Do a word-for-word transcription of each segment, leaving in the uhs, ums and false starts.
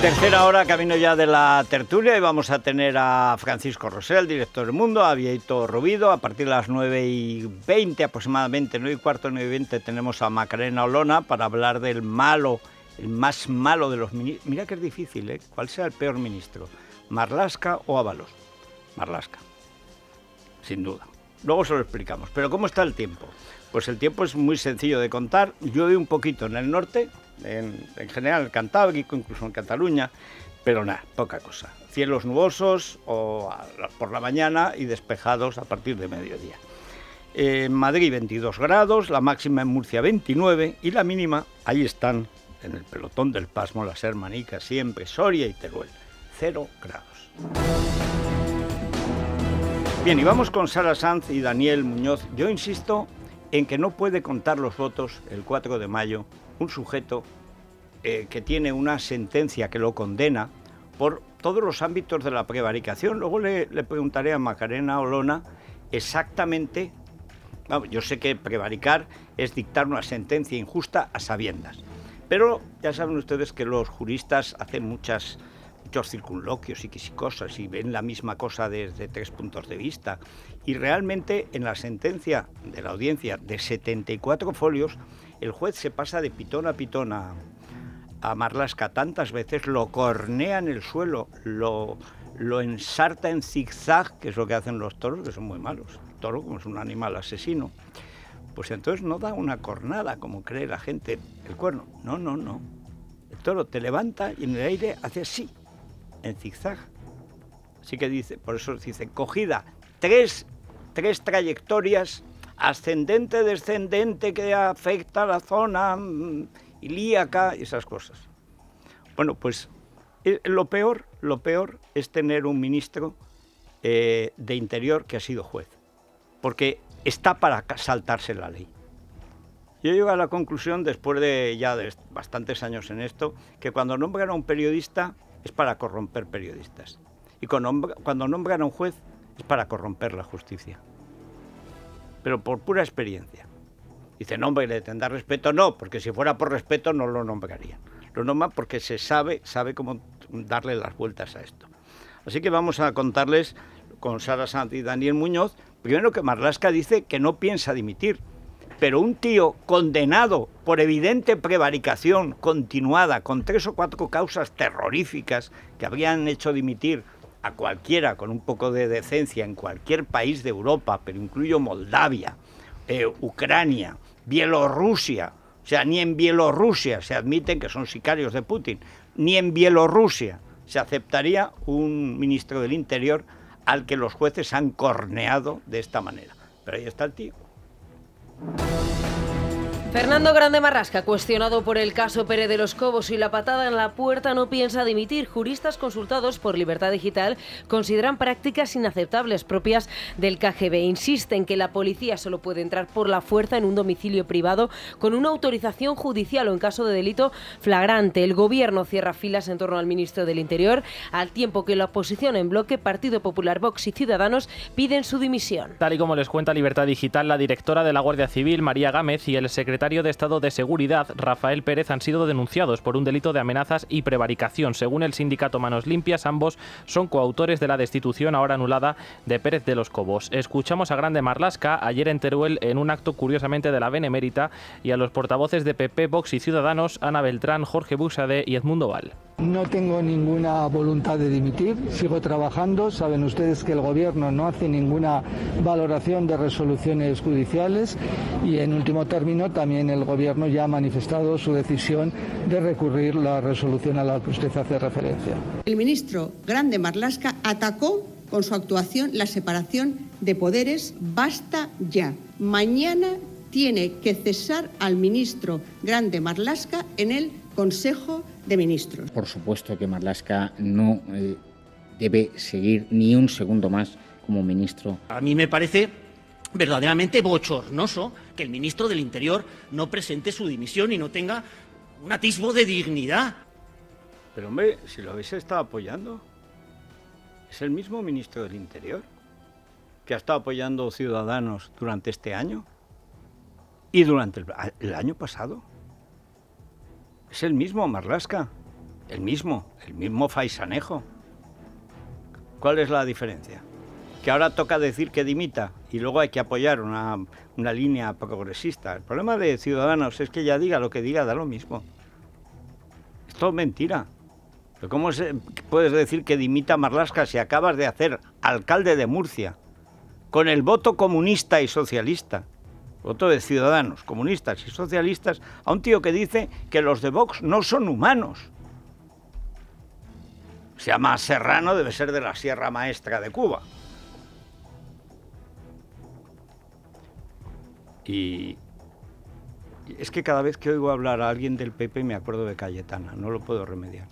Tercera hora, camino ya de la tertulia, y vamos a tener a Francisco Rosel, director del Mundo, a Víctor Rubido. A partir de las nueve y veinte aproximadamente, nueve y cuarto, nueve y veinte, tenemos a Macarena Olona para hablar del malo, el más malo de los ministros. Mira que es difícil, ¿eh? ¿Cuál sea el peor ministro? ¿Marlaska o Ábalos? Marlaska, sin duda. Luego se lo explicamos. Pero ¿cómo está el tiempo? Pues el tiempo es muy sencillo de contar. Llueve un poquito en el norte, en, en general en Cantábrico, incluso en Cataluña, pero nada, poca cosa. Cielos nubosos o a, por la mañana y despejados a partir de mediodía. En Madrid veintidós grados, la máxima en Murcia veintinueve y la mínima, ahí están, en el pelotón del pasmo, las hermanicas siempre, Soria y Teruel, cero grados. Bien, y vamos con Sara Sanz y Daniel Muñoz. Yo insisto en que no puede contar los votos el cuatro de mayo un sujeto eh, que tiene una sentencia que lo condena por todos los ámbitos de la prevaricación. Luego le, le preguntaré a Macarena Olona exactamente. Bueno, yo sé que prevaricar es dictar una sentencia injusta a sabiendas, pero ya saben ustedes que los juristas hacen muchas, muchos circunloquios y cosas, y ven la misma cosa desde tres puntos de vista. Y realmente en la sentencia de la audiencia de setenta y cuatro folios, el juez se pasa de pitón a pitón a, a Marlaska tantas veces, lo cornea en el suelo, lo, lo ensarta en zigzag, que es lo que hacen los toros, que son muy malos. El toro, como es un animal asesino, pues entonces no da una cornada, como cree la gente, el cuerno. No, no, no. El toro te levanta y en el aire hace así, en zigzag. Así que dice, por eso dice, cogida, tres, tres trayectorias, ascendente, descendente, que afecta a la zona ilíaca, esas cosas. Bueno, pues lo peor, lo peor es tener un ministro eh, de Interior que ha sido juez, porque está para saltarse la ley. Yo llego a la conclusión, después de ya de bastantes años en esto, que cuando nombran a un periodista es para corromper periodistas. Y cuando nombran a un juez es para corromper la justicia. Pero por pura experiencia. Dicen, hombre, ¿le tendrá respeto? No, porque si fuera por respeto no lo nombrarían. Lo nombran porque se sabe, sabe cómo darle las vueltas a esto. Así que vamos a contarles con Sara Sanz y Daniel Muñoz. Primero, que Marlaska dice que no piensa dimitir, pero un tío condenado por evidente prevaricación continuada, con tres o cuatro causas terroríficas que habrían hecho dimitir a cualquiera con un poco de decencia en cualquier país de Europa, pero incluyo Moldavia, eh, Ucrania, Bielorrusia. O sea, ni en Bielorrusia se admiten que son sicarios de Putin, ni en Bielorrusia se aceptaría un ministro del Interior al que los jueces han corneado de esta manera. Pero ahí está el tío. Fernando Grande Marlaska, cuestionado por el caso Pérez de los Cobos y la patada en la puerta, no piensa dimitir. Juristas consultados por Libertad Digital consideran prácticas inaceptables propias del K G B. Insisten que la policía solo puede entrar por la fuerza en un domicilio privado con una autorización judicial o en caso de delito flagrante. El gobierno cierra filas en torno al ministro del Interior, al tiempo que la oposición en bloque, Partido Popular, Vox y Ciudadanos, piden su dimisión. Tal y como les cuenta Libertad Digital, la directora de la Guardia Civil, María Gámez, y el secretario El secretario de Estado de Seguridad, Rafael Pérez, han sido denunciados por un delito de amenazas y prevaricación. Según el sindicato Manos Limpias, ambos son coautores de la destitución, ahora anulada, de Pérez de los Cobos. Escuchamos a Grande Marlaska ayer en Teruel en un acto, curiosamente, de la Benemérita, y a los portavoces de P P, Vox y Ciudadanos, Ana Beltrán, Jorge Buxade y Edmundo Val. No tengo ninguna voluntad de dimitir, sigo trabajando. Saben ustedes que el gobierno no hace ninguna valoración de resoluciones judiciales y, en último término, también el gobierno ya ha manifestado su decisión de recurrir la resolución a la que usted hace referencia. El ministro Grande Marlaska atacó con su actuación la separación de poderes. Basta ya. Mañana tiene que cesar al ministro Grande Marlaska en el Consejo de Ministros. Por supuesto que Marlaska no eh, debe seguir ni un segundo más como ministro. A mí me parece verdaderamente bochornoso que el ministro del Interior no presente su dimisión y no tenga un atisbo de dignidad. Pero hombre, si lo habéis estado apoyando, es el mismo ministro del Interior que ha estado apoyando Ciudadanos durante este año y durante el, el año pasado. Es el mismo Marlaska. El mismo, el mismo Faisanejo. ¿Cuál es la diferencia? Que ahora toca decir que dimita y luego hay que apoyar una, una línea progresista. El problema de Ciudadanos es que ya diga lo que diga, da lo mismo. Es todo mentira. Pero ¿cómo se, puedes decir que dimita Marlaska si acabas de hacer alcalde de Murcia con el voto comunista y socialista? Voto de Ciudadanos, comunistas y socialistas, a un tío que dice que los de Vox no son humanos. Se llama Serrano, debe ser de la Sierra Maestra de Cuba. Y es que cada vez que oigo hablar a alguien del P P me acuerdo de Cayetana, no lo puedo remediar.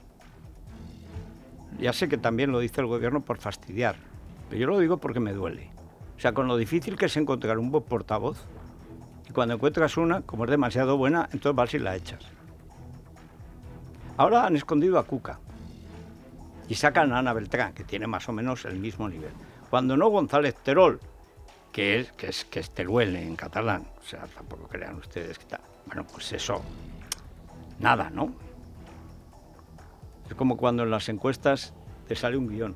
Ya sé que también lo dice el gobierno por fastidiar, pero yo lo digo porque me duele. O sea, con lo difícil que es encontrar un buen portavoz, y cuando encuentras una, como es demasiado buena, entonces vas y la echas. Ahora han escondido a Cuca y sacan a Ana Beltrán, que tiene más o menos el mismo nivel. Cuando no González Terol, que es, que es, que es Teruel en catalán, o sea, tampoco crean ustedes que tal. Bueno, pues eso, nada, ¿no? Es como cuando en las encuestas te sale un guión.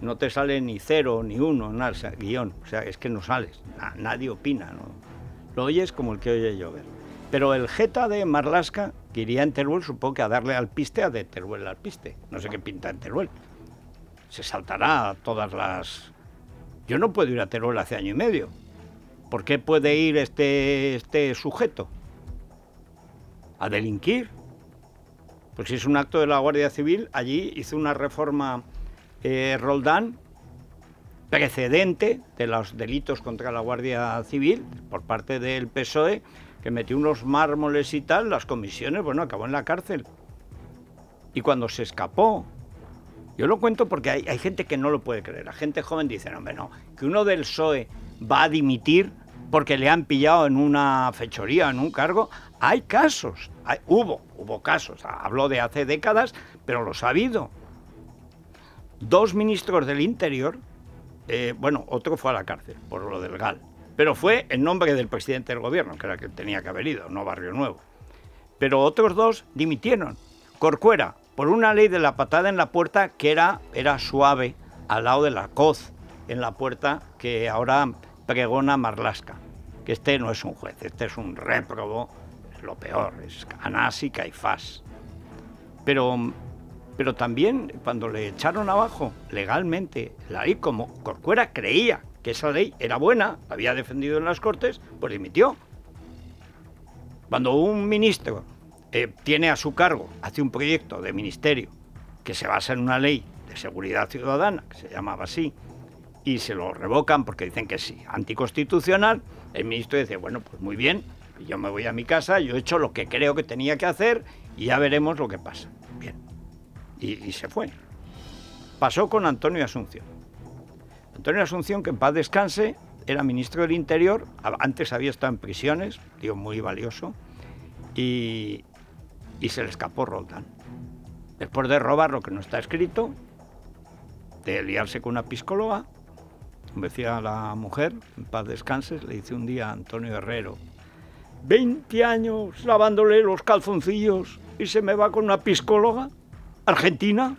No te sale ni cero, ni uno, nada, o sea, guión. O sea, es que no sales, na, nadie opina, ¿no? Lo oyes como el que oye llover. Pero el jeta de Marlaska, que iría en Teruel, supongo que a darle al piste, a de Teruel al piste. No sé qué pinta en Teruel. Se saltará a todas las... Yo no puedo ir a Teruel hace año y medio. ¿Por qué puede ir este, este sujeto? ¿A delinquir? Pues si es un acto de la Guardia Civil, allí hizo una reforma... Eh, Roldán, precedente de los delitos contra la Guardia Civil por parte del P S O E, que metió unos mármoles y tal, las comisiones, bueno, acabó en la cárcel. Y cuando se escapó, yo lo cuento porque hay, hay gente que no lo puede creer, la gente joven dice, no, hombre, no, que uno del P S O E va a dimitir porque le han pillado en una fechoría, en un cargo. Hay casos, hay, hubo, hubo casos, hablo de hace décadas, pero los ha habido. Dos ministros del Interior, eh, bueno, otro fue a la cárcel por lo del Gal, pero fue en nombre del presidente del gobierno, que era el que tenía que haber ido, no Barrio Nuevo. Pero otros dos dimitieron. Corcuera, por una ley de la patada en la puerta que era, era suave, al lado de la coz en la puerta que ahora pregona Marlaska. Que este no es un juez, este es un réprobo, es lo peor, es Anás y Caifás. Pero... Pero también cuando le echaron abajo legalmente la ley, como Corcuera creía que esa ley era buena, la había defendido en las Cortes, pues dimitió. Cuando un ministro eh, tiene a su cargo, hace un proyecto de ministerio que se basa en una ley de seguridad ciudadana, que se llamaba así, y se lo revocan porque dicen que sí, anticonstitucional, el ministro dice, bueno, pues muy bien, yo me voy a mi casa, yo he hecho lo que creo que tenía que hacer y ya veremos lo que pasa. Bien. Y, y se fue. Pasó con Antonio Asunción. Antonio Asunción, que en paz descanse, era ministro del Interior, antes había estado en prisiones, tío muy valioso, y, y se le escapó Roldán. Después de robar lo que no está escrito, de liarse con una psicóloga, me decía la mujer, en paz descanse, le dice un día a Antonio Herrero, veinte años lavándole los calzoncillos y se me va con una psicóloga. Argentina,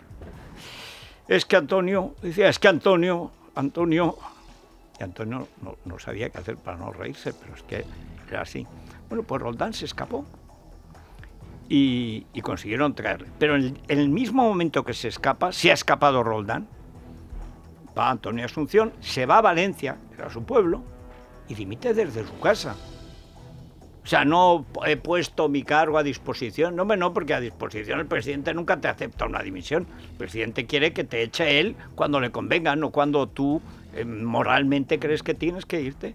es que Antonio, decía, es que Antonio, Antonio, y Antonio no, no sabía qué hacer para no reírse, pero es que era así. Bueno, pues Roldán se escapó y, y consiguieron traerle. Pero en el, el mismo momento que se escapa, se ha escapado Roldán, va Antonio Asunción, se va a Valencia, era su pueblo, y dimite desde su casa. O sea, no he puesto mi cargo a disposición. No, hombre, no, porque a disposición el presidente nunca te acepta una dimisión. El presidente quiere que te eche él cuando le convenga, no cuando tú eh, moralmente crees que tienes que irte.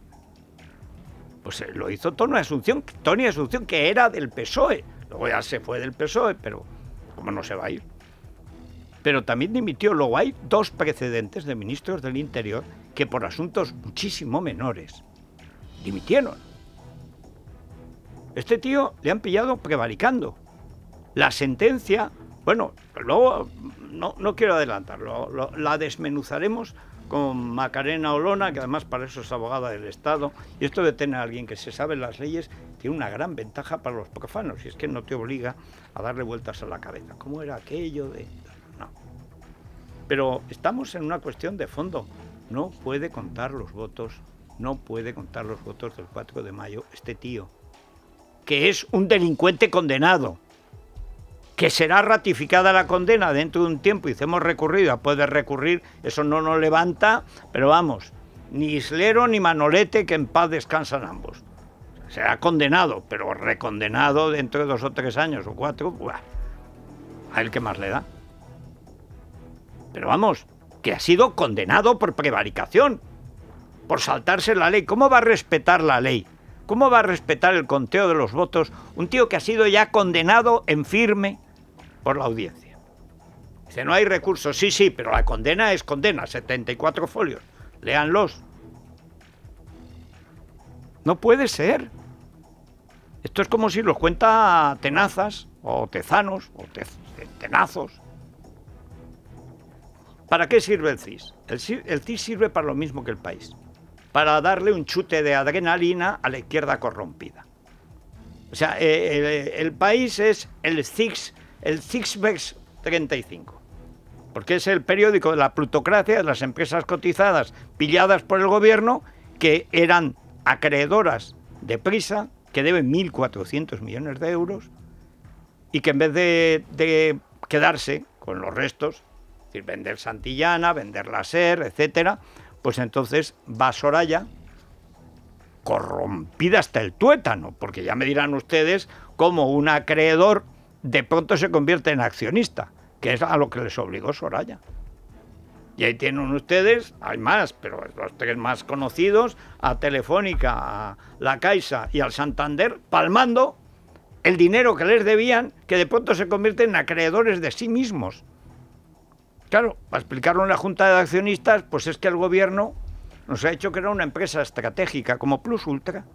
Pues eh, lo hizo Tony Asunción, Tony Asunción, que era del P S O E. Luego ya se fue del P S O E, pero ¿cómo no se va a ir? Pero también dimitió. Luego hay dos precedentes de ministros del Interior que por asuntos muchísimo menores dimitieron. Este tío le han pillado prevaricando. La sentencia, bueno, luego no, no quiero adelantarlo, lo, la desmenuzaremos con Macarena Olona, que además para eso es abogada del Estado, y esto de tener a alguien que se sabe las leyes tiene una gran ventaja para los profanos, y es que no te obliga a darle vueltas a la cabeza. ¿Cómo era aquello de...? No. Pero estamos en una cuestión de fondo. No puede contar los votos, no puede contar los votos del cuatro de mayo este tío, que es un delincuente condenado, que será ratificada la condena dentro de un tiempo, y si hemos recurrido, puede recurrir, eso no nos levanta, pero vamos, ni Islero ni Manolete, que en paz descansan ambos. Será condenado, pero recondenado dentro de dos o tres años o cuatro, ¡buah! A él que más le da. Pero vamos, que ha sido condenado por prevaricación, por saltarse la ley. ¿Cómo va a respetar la ley? ¿Cómo va a respetar el conteo de los votos un tío que ha sido ya condenado en firme por la audiencia? Dice, no hay recursos. Sí, sí, pero la condena es condena, setenta y cuatro folios. Léanlos. No puede ser. Esto es como si los cuenta Tenazas, o Tezanos, o te, Tenazos. ¿Para qué sirve el C I S? El, el C I S sirve para lo mismo que El País. Para darle un chute de adrenalina a la izquierda corrompida. O sea, eh, el, el País es el C I S, el CISBEX treinta y cinco, porque es el periódico de la plutocracia, de las empresas cotizadas pilladas por el gobierno, que eran acreedoras de Prisa, que deben mil cuatrocientos millones de euros, y que en vez de, de quedarse con los restos, es decir, vender Santillana, vender la SER, etcétera, pues entonces va Soraya, corrompida hasta el tuétano, porque ya me dirán ustedes cómo un acreedor de pronto se convierte en accionista, que es a lo que les obligó Soraya. Y ahí tienen ustedes, hay más, pero los tres más conocidos, a Telefónica, a La Caixa y al Santander, palmando el dinero que les debían, que de pronto se convierten en acreedores de sí mismos. Claro, para explicarlo en la Junta de Accionistas, pues es que el gobierno nos ha hecho que era una empresa estratégica como Plus Ultra.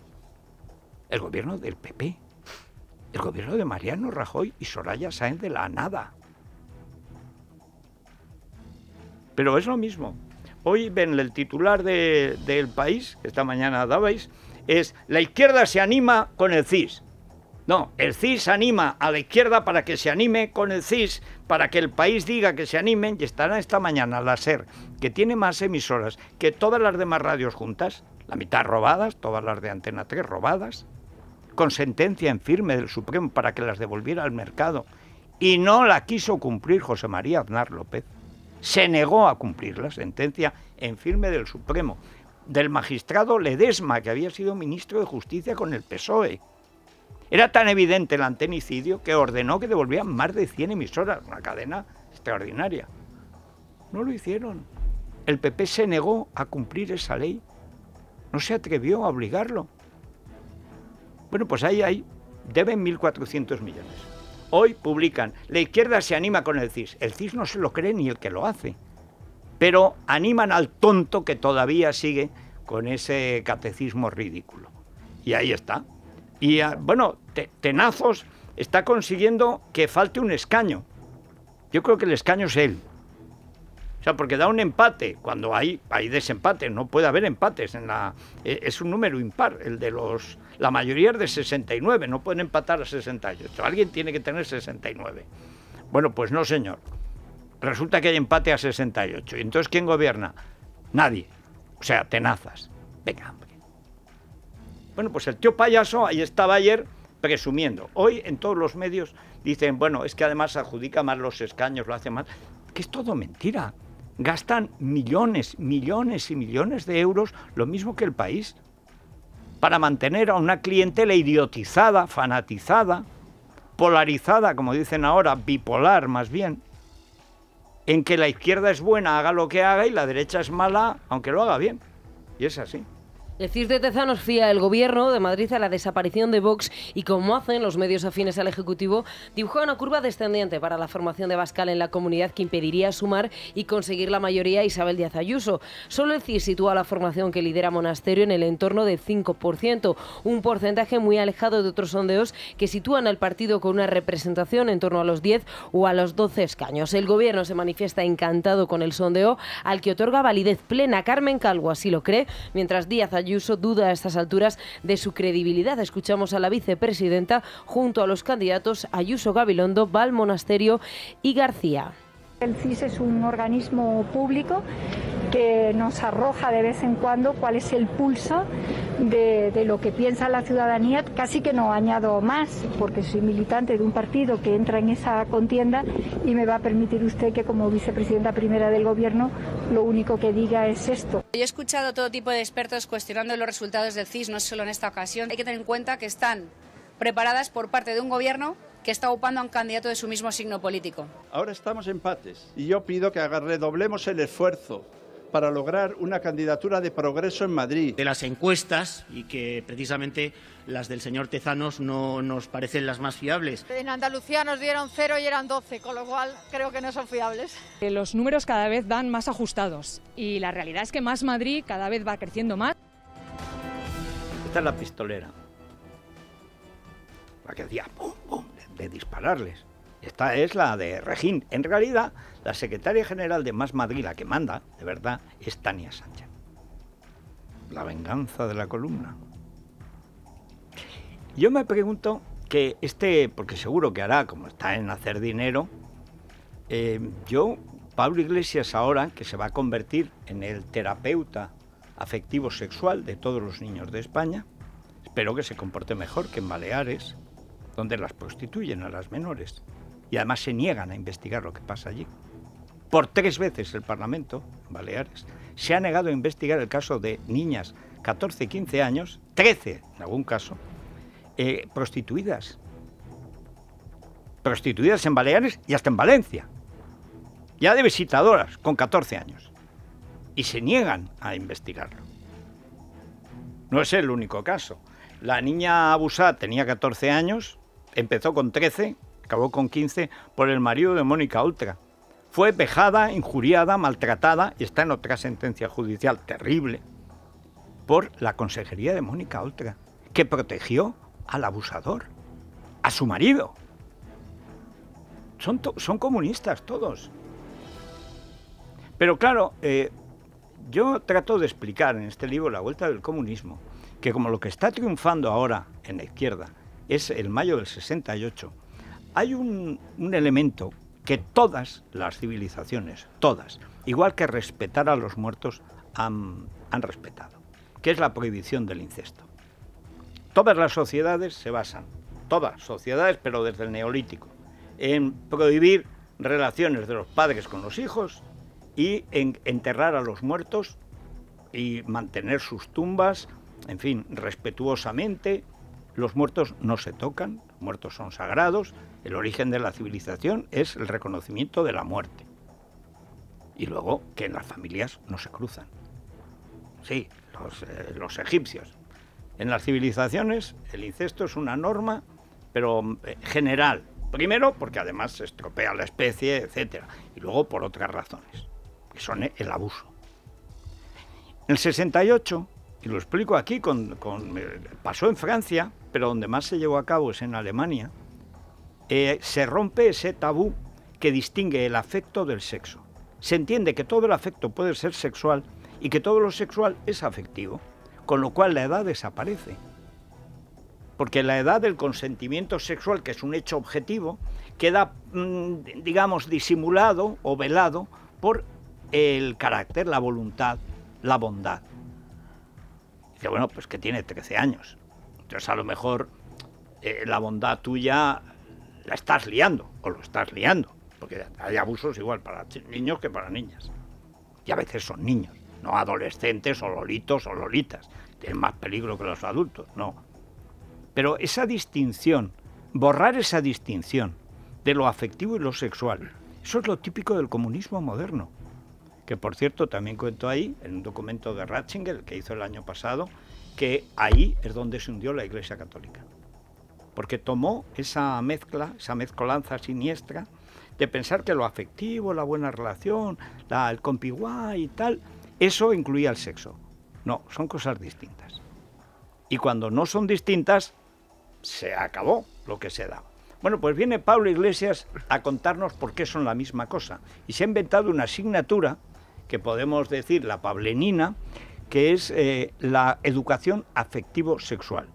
El gobierno del P P, el gobierno de Mariano Rajoy y Soraya Sáenz de la Nada. Pero es lo mismo. Hoy ven el titular de, del País, que esta mañana dabais, es la izquierda se anima con el C I S. No, el C I S anima a la izquierda para que se anime con el C I S, para que El País diga que se animen, y estará esta mañana la SER, que tiene más emisoras que todas las demás radios juntas, la mitad robadas, todas las de Antena tres robadas, con sentencia en firme del Supremo para que las devolviera al mercado, y no la quiso cumplir José María Aznar López. Se negó a cumplir la sentencia en firme del Supremo, del magistrado Ledesma, que había sido ministro de Justicia con el P S O E. Era tan evidente el antenicidio que ordenó que devolvieran más de cien emisoras, una cadena extraordinaria. No lo hicieron. El P P se negó a cumplir esa ley. No se atrevió a obligarlo. Bueno, pues ahí, ahí deben mil cuatrocientos millones. Hoy publican, la izquierda se anima con el C I S. El C I S no se lo cree ni el que lo hace. Pero animan al tonto que todavía sigue con ese catecismo ridículo. Y ahí está. Y, bueno, te, Tenazos está consiguiendo que falte un escaño. Yo creo que el escaño es él. O sea, porque da un empate. Cuando hay, hay desempate, no puede haber empates. En la, es un número impar. El de los, la mayoría es de sesenta y nueve, no pueden empatar a sesenta y ocho. Alguien tiene que tener sesenta y nueve. Bueno, pues no, señor. Resulta que hay empate a sesenta y ocho. ¿Y entonces quién gobierna? Nadie. O sea, Tenazas. Venga, hombre. Bueno, pues el tío payaso ahí estaba ayer presumiendo. Hoy en todos los medios dicen, bueno, es que además adjudica más los escaños, lo hace más. Que es todo mentira. Gastan millones, millones y millones de euros, lo mismo que El País, para mantener a una clientela idiotizada, fanatizada, polarizada, como dicen ahora, bipolar más bien, en que la izquierda es buena, haga lo que haga, y la derecha es mala, aunque lo haga bien. Y es así. El C I S de Tezanos fía el gobierno de Madrid a la desaparición de Vox y, como hacen los medios afines al Ejecutivo, dibujó una curva descendiente para la formación de Abascal en la comunidad que impediría sumar y conseguir la mayoría a Isabel Díaz Ayuso. Solo el C I S sitúa a la formación que lidera Monasterio en el entorno del cinco por ciento, un porcentaje muy alejado de otros sondeos que sitúan al partido con una representación en torno a los diez o a los doce escaños. El gobierno se manifiesta encantado con el sondeo, al que otorga validez plena. Carmen Calvo así lo cree, mientras Díaz Ayuso Ayuso duda a estas alturas de su credibilidad. Escuchamos a la vicepresidenta junto a los candidatos Ayuso, Gabilondo, Val, Monasterio y García. El C I S es un organismo público que nos arroja de vez en cuando cuál es el pulso de, de lo que piensa la ciudadanía. Casi que no añado más, porque soy militante de un partido que entra en esa contienda y me va a permitir usted que como vicepresidenta primera del gobierno lo único que diga es esto. Yo he escuchado todo tipo de expertos cuestionando los resultados del C I S, no solo en esta ocasión. Hay que tener en cuenta que están preparadas por parte de un gobierno que está upando a un candidato de su mismo signo político. Ahora estamos en empates y yo pido que redoblemos el esfuerzo para lograr una candidatura de progreso en Madrid. De las encuestas, y que precisamente las del señor Tezanos no nos parecen las más fiables. En Andalucía nos dieron cero y eran doce, con lo cual creo que no son fiables. Los números cada vez dan más ajustados y la realidad es que Más Madrid cada vez va creciendo más. Esta es la pistolera, la que decía pum, pum, de dispararles. Esta es la de Regín. En realidad, la secretaria general de Más Madrid, la que manda, de verdad, es Tania Sánchez. La venganza de la columna. Yo me pregunto que este, porque seguro que hará, como está en hacer dinero, eh, yo, Pablo Iglesias ahora, que se va a convertir en el terapeuta afectivo sexual de todos los niños de España, espero que se comporte mejor que en Baleares, donde las prostituyen a las menores y además se niegan a investigar lo que pasa allí. Por tres veces el Parlamento, en Baleares, se ha negado a investigar el caso de niñas catorce y quince años, trece en algún caso, eh, prostituidas. Prostituidas en Baleares y hasta en Valencia. Ya de visitadoras, con catorce años. Y se niegan a investigarlo. No es el único caso. La niña abusada tenía catorce años, empezó con trece, acabó con quince, por el marido de Mónica Ultra. Fue vejada, injuriada, maltratada, y está en otra sentencia judicial terrible, por la consejería de Mónica Ultra, que protegió al abusador, a su marido. Son, son comunistas todos. Pero claro, eh, yo trato de explicar en este libro La Vuelta del Comunismo, que como lo que está triunfando ahora en la izquierda es el mayo del sesenta y ocho, hay un, un elemento que todas las civilizaciones, todas, igual que respetar a los muertos, han, han respetado, que es la prohibición del incesto. Todas las sociedades se basan, todas sociedades, pero desde el neolítico, en prohibir relaciones de los padres con los hijos y en enterrar a los muertos y mantener sus tumbas, en fin, respetuosamente. Los muertos no se tocan, los muertos son sagrados, el origen de la civilización es el reconocimiento de la muerte. Y luego que las familias no se cruzan. Sí, los, eh, los egipcios. En las civilizaciones el incesto es una norma, pero eh, general. Primero porque además se estropea la especie, etcétera. Y luego por otras razones, que son el abuso. En el sesenta y ocho... y lo explico aquí, con, con, pasó en Francia, pero donde más se llevó a cabo es en Alemania, eh, se rompe ese tabú que distingue el afecto del sexo. Se entiende que todo el afecto puede ser sexual y que todo lo sexual es afectivo, con lo cual la edad desaparece. Porque la edad del consentimiento sexual, que es un hecho objetivo, queda, mm, digamos, disimulado o velado por el carácter, la voluntad, la bondad. Que bueno, pues que tiene trece años. Entonces a lo mejor eh, la bondad tuya la estás liando, o lo estás liando, porque hay abusos igual para niños que para niñas. Y a veces son niños, no adolescentes o lolitos o lolitas. Tienen más peligro que los adultos, no. Pero esa distinción, borrar esa distinción de lo afectivo y lo sexual, eso es lo típico del comunismo moderno. Que por cierto, también cuento ahí, en un documento de Ratzinger, que hizo el año pasado, que ahí es donde se hundió la Iglesia Católica. Porque tomó esa mezcla, esa mezcolanza siniestra, de pensar que lo afectivo, la buena relación, la, el compiguá y tal, eso incluía el sexo. No, son cosas distintas. Y cuando no son distintas, se acabó lo que se daba. Bueno, pues viene Pablo Iglesias a contarnos por qué son la misma cosa. Y se ha inventado una asignatura que podemos decir la pablenina, que es eh, la educación afectivo-sexual.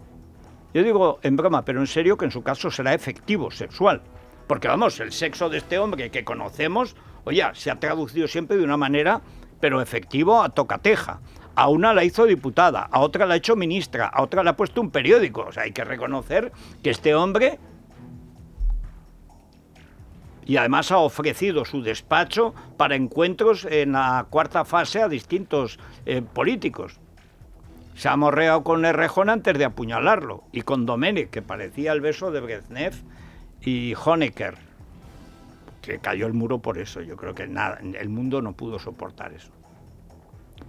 Yo digo en broma, pero en serio, que en su caso será efectivo-sexual. Porque, vamos, el sexo de este hombre que conocemos, oye, se ha traducido siempre de una manera, pero efectivo a tocateja. A una la hizo diputada, a otra la ha hecho ministra, a otra la ha puesto un periódico. O sea, hay que reconocer que este hombre... Y además ha ofrecido su despacho para encuentros en la cuarta fase a distintos eh, políticos. Se ha morreado con Errejón antes de apuñalarlo, y con Domènech, que parecía el beso de Brezhnev, y Honecker, que cayó el muro por eso. Yo creo que nada, el mundo no pudo soportar eso.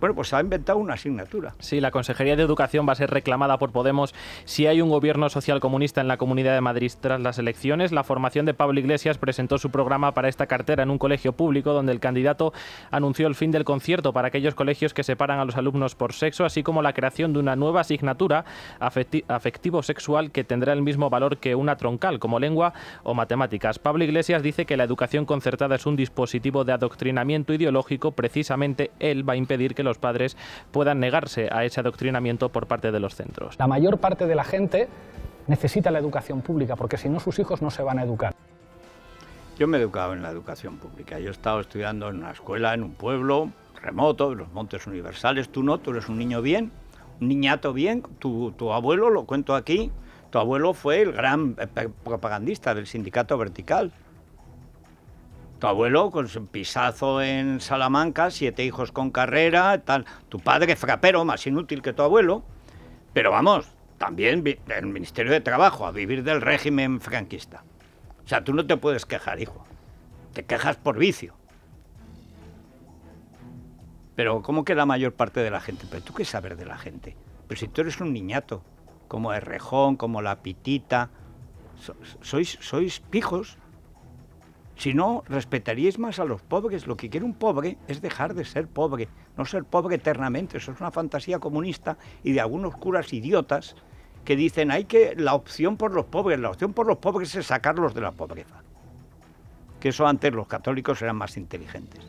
Bueno, pues se ha inventado una asignatura. Sí, la Consejería de Educación va a ser reclamada por Podemos si hay un gobierno socialcomunista en la Comunidad de Madrid tras las elecciones. La formación de Pablo Iglesias presentó su programa para esta cartera en un colegio público donde el candidato anunció el fin del concierto para aquellos colegios que separan a los alumnos por sexo, así como la creación de una nueva asignatura afectivo-sexual que tendrá el mismo valor que una troncal, como lengua o matemáticas. Pablo Iglesias dice que la educación concertada es un dispositivo de adoctrinamiento ideológico. Precisamente él va a impedir que los padres puedan negarse a ese adoctrinamiento por parte de los centros. La mayor parte de la gente necesita la educación pública, porque si no, sus hijos no se van a educar. Yo me he educado en la educación pública. Yo he estado estudiando en una escuela, en un pueblo remoto, en los Montes Universales. Tú no, tú eres un niño bien, un niñato bien. Tu, tu abuelo, lo cuento aquí, tu abuelo fue el gran propagandista del sindicato vertical. Tu abuelo con su pisazo en Salamanca, siete hijos con carrera, tal. Tu padre frapero, más inútil que tu abuelo. Pero vamos, también el Ministerio de Trabajo, a vivir del régimen franquista. O sea, tú no te puedes quejar, hijo. Te quejas por vicio. Pero ¿cómo que la mayor parte de la gente? Pero tú qué sabes de la gente. Pero si tú eres un niñato, como Errejón, como la Pitita, so, sois, sois pijos. Si no, respetaríais más a los pobres. Lo que quiere un pobre es dejar de ser pobre, no ser pobre eternamente. Eso es una fantasía comunista y de algunos curas idiotas que dicen hay que la opción por los pobres, la opción por los pobres es sacarlos de la pobreza. Que eso antes los católicos eran más inteligentes.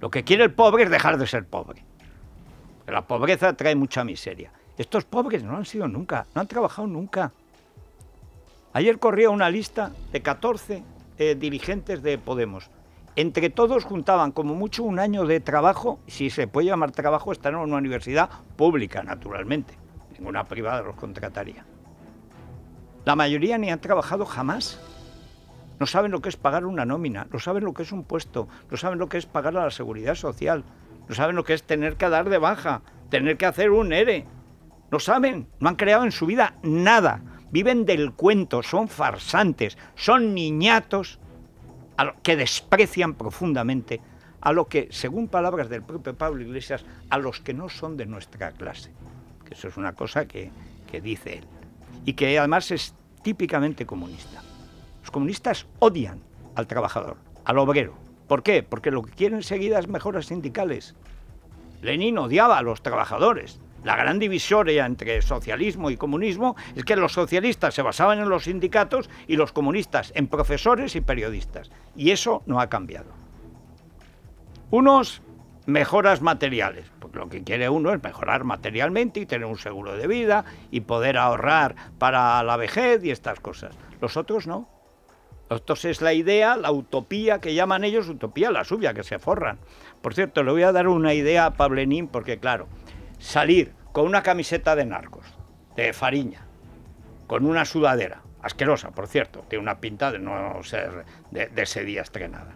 Lo que quiere el pobre es dejar de ser pobre. La pobreza trae mucha miseria. Estos pobres no han sido nunca, no han trabajado nunca. Ayer corría una lista de catorce... Eh, dirigentes de Podemos. Entre todos juntaban como mucho un año de trabajo, si se puede llamar trabajo, estar en una universidad pública, naturalmente. Ninguna privada los contrataría. La mayoría ni han trabajado jamás. No saben lo que es pagar una nómina, no saben lo que es un puesto, no saben lo que es pagar a la seguridad social, no saben lo que es tener que dar de baja, tener que hacer un ERE. No saben, no han creado en su vida nada. Viven del cuento, son farsantes, son niñatos que desprecian profundamente a lo que, según palabras del propio Pablo Iglesias, a los que no son de nuestra clase. Que eso es una cosa que, que dice él y que además es típicamente comunista. Los comunistas odian al trabajador, al obrero. ¿Por qué? Porque lo que quieren enseguida es mejoras sindicales. Lenin odiaba a los trabajadores. La gran divisoria entre socialismo y comunismo es que los socialistas se basaban en los sindicatos y los comunistas en profesores y periodistas. Y eso no ha cambiado. Unos, mejoras materiales. Porque lo que quiere uno es mejorar materialmente y tener un seguro de vida y poder ahorrar para la vejez y estas cosas. Los otros no. Entonces es la idea, la utopía que llaman ellos, utopía la suya, que se forran. Por cierto, le voy a dar una idea a Pablo Lenin porque, claro... Salir con una camiseta de narcos, de Fariña, con una sudadera, asquerosa, por cierto, tiene una pinta de no ser de, de ese día estrenada,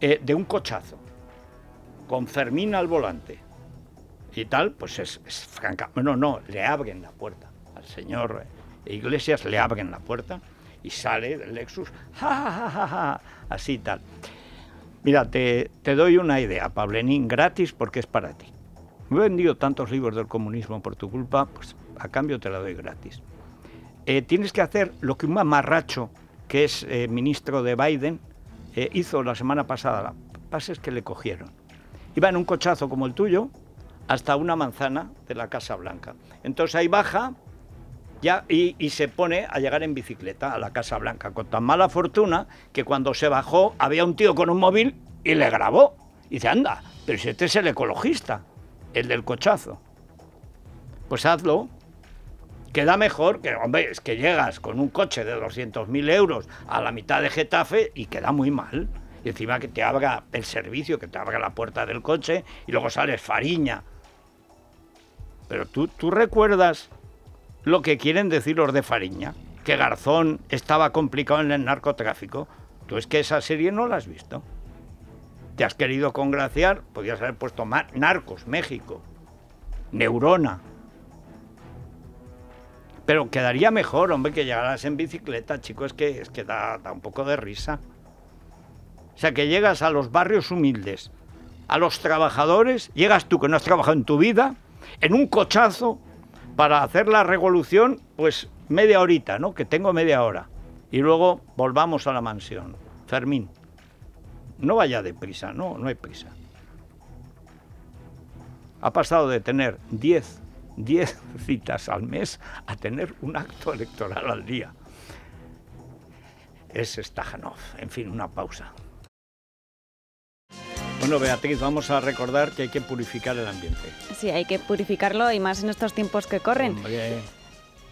eh, de un cochazo, con Fermín al volante y tal, pues es, es franca. Bueno, no, le abren la puerta al señor Iglesias, le abren la puerta y sale del Lexus, ja, ja, ja, ja, ja, así tal. Mira, te, te doy una idea, Pablo Lenin, gratis porque es para ti. Me he vendido tantos libros del comunismo por tu culpa, pues a cambio te la doy gratis. Eh, tienes que hacer lo que un mamarracho, que es eh, ministro de Biden, eh, hizo la semana pasada. Pases que le cogieron. Iba en un cochazo como el tuyo hasta una manzana de la Casa Blanca. Entonces ahí baja ya, y, y se pone a llegar en bicicleta a la Casa Blanca, con tan mala fortuna que cuando se bajó había un tío con un móvil y le grabó. Y dice, anda, pero si este es el ecologista. El del cochazo. pues hazlo. Queda mejor que, hombre, es que llegas con un coche de doscientos mil euros a la mitad de Getafe y queda muy mal. Y encima que te abra el servicio, que te abra la puerta del coche y luego sales Fariña. Pero tú, tú recuerdas lo que quieren decir los de Fariña, que Garzón estaba complicado en el narcotráfico. Tú es que esa serie no la has visto. Te has querido congraciar, podías haber puesto Narcos, México, Neurona. Pero quedaría mejor, hombre, que llegaras en bicicleta, chico, es que, es que da, da un poco de risa. O sea, que llegas a los barrios humildes, a los trabajadores, llegas tú que no has trabajado en tu vida, en un cochazo, para hacer la revolución, pues media horita, ¿no? Que tengo media hora. Y luego volvamos a la mansión. Fermín, no vaya deprisa, no, no hay prisa. Ha pasado de tener diez... diez citas al mes a tener un acto electoral al día. Es Stajanov. En fin, una pausa. Bueno, Beatriz, vamos a recordar que hay que purificar el ambiente. Sí, hay que purificarlo y más en estos tiempos que corren. Hombre.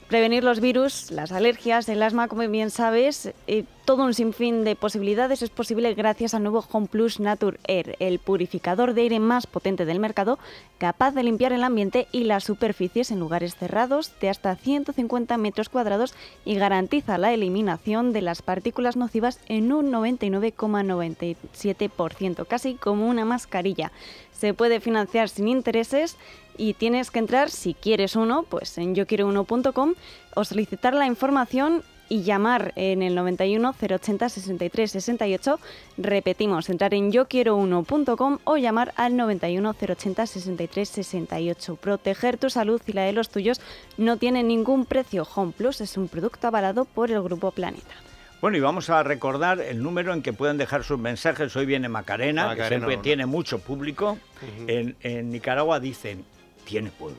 Prevenir los virus, las alergias, el asma, como bien sabes, eh, todo un sinfín de posibilidades es posible gracias al nuevo Home Plus Nature Air, el purificador de aire más potente del mercado, capaz de limpiar el ambiente y las superficies en lugares cerrados de hasta ciento cincuenta metros cuadrados y garantiza la eliminación de las partículas nocivas en un noventa y nueve coma noventa y siete por ciento, casi como una mascarilla. Se puede financiar sin intereses y tienes que entrar, si quieres uno, pues en yo quiero uno punto com o solicitar la información y llamar en el noventa y uno cero ochenta sesenta y tres sesenta y ocho. Repetimos, entrar en yo quiero uno punto com o llamar al noventa y uno cero ochenta sesenta y tres sesenta y ocho. Proteger tu salud y la de los tuyos no tiene ningún precio. Home Plus es un producto avalado por el Grupo Planeta. Bueno, y vamos a recordar el número en que pueden dejar sus mensajes. Hoy viene Macarena, Macarena que siempre no. tiene mucho público. Uh-huh. en, en Nicaragua dicen, tiene pueblo.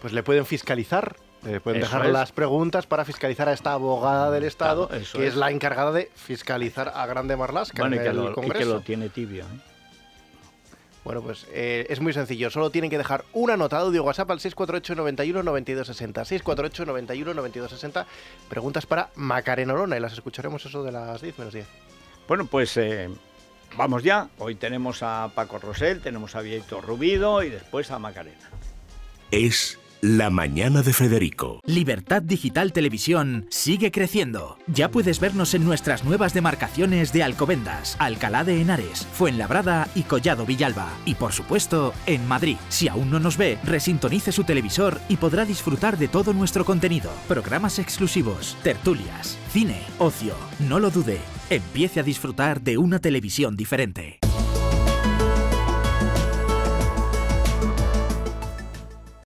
Pues le pueden fiscalizar. Eh, pueden eso dejar es. las preguntas para fiscalizar a esta abogada del Estado, claro, que es. es la encargada de fiscalizar a Grande Marlaska bueno, en y que el lo, Congreso. Y que lo tiene tibio, ¿eh? Bueno, pues eh, es muy sencillo. Solo tienen que dejar una nota de audio WhatsApp al seis cuatro ocho, nueve uno, nueve dos seis cero. seis cuatro ocho, nueve uno, nueve dos seis cero. Preguntas para Macarena Olona y las escucharemos eso de las diez menos diez. Bueno, pues eh, vamos ya. Hoy tenemos a Paco Rosel, tenemos a Víctor Rubido y después a Macarena. Es La Mañana de Federico. Libertad Digital Televisión sigue creciendo. Ya puedes vernos en nuestras nuevas demarcaciones de Alcobendas, Alcalá de Henares, Fuenlabrada y Collado Villalba. Y por supuesto, en Madrid. Si aún no nos ve, resintonice su televisor y podrá disfrutar de todo nuestro contenido. Programas exclusivos, tertulias, cine, ocio. No lo dude, empiece a disfrutar de una televisión diferente.